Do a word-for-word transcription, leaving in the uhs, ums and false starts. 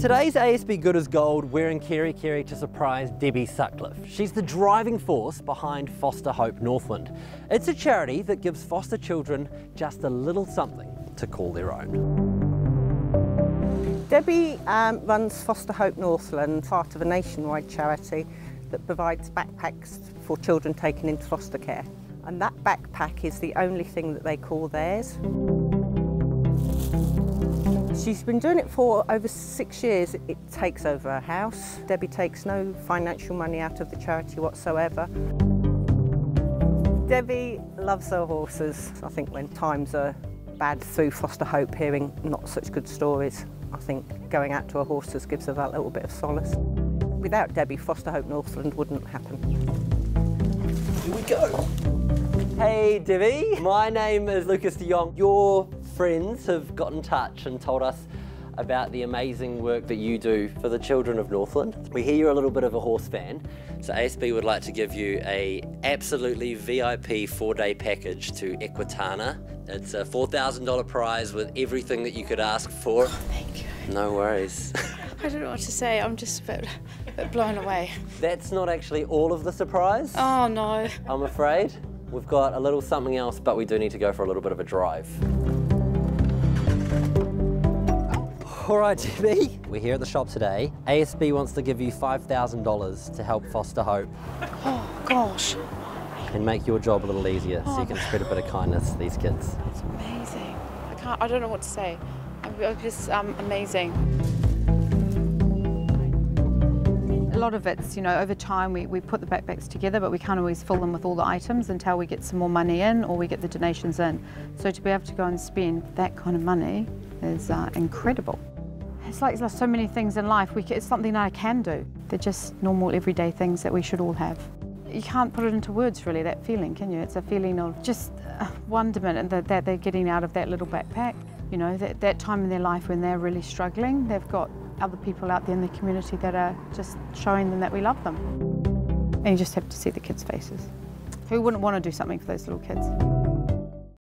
Today's A S B Good As Gold, we're in Kerikeri to surprise Debbie Sutcliffe. She's the driving force behind Foster Hope Northland. It's a charity that gives foster children just a little something to call their own. Debbie um, runs Foster Hope Northland, part of a nationwide charity that provides backpacks for children taken into foster care. And that backpack is the only thing that they call theirs. She's been doing it for over six years. It takes over her house. Debbie takes no financial money out of the charity whatsoever. Debbie loves her horses. I think when times are bad through Foster Hope, hearing not such good stories, I think going out to her horses gives her that little bit of solace. Without Debbie, Foster Hope Northland wouldn't happen. Here we go. Hey Debbie, my name is Lucas de Jong. Your friends have got in touch and told us about the amazing work that you do for the children of Northland. We hear you're a little bit of a horse fan, so A S B would like to give you a absolutely V I P four-day package to Equitana. It's a four thousand dollar prize with everything that you could ask for. Oh, thank you. No worries. I don't know what to say, I'm just a bit, a bit blown away. That's not actually all of the surprise. Oh no. I'm afraid. We've got a little something else, but we do need to go for a little bit of a drive. All right, Debbie. We're here at the shop today. A S B wants to give you five thousand dollars to help Foster Hope. Oh, gosh. And make your job a little easier, oh, so you can spread a bit of kindness to these kids. That's amazing. I can't, I don't know what to say. I'm just um, amazing. A lot of it's, you know, over time we, we put the backpacks together, but we can't always fill them with all the items until we get some more money in or we get the donations in. So to be able to go and spend that kind of money is uh, incredible. It's like there's so many things in life, we can, it's something that I can do. They're just normal everyday things that we should all have. You can't put it into words really, that feeling, can you? It's a feeling of just uh, wonderment and that, that they're getting out of that little backpack. You know, that, that time in their life when they're really struggling, they've got other people out there in the community that are just showing them that we love them. And you just have to see the kids' faces. Who wouldn't want to do something for those little kids?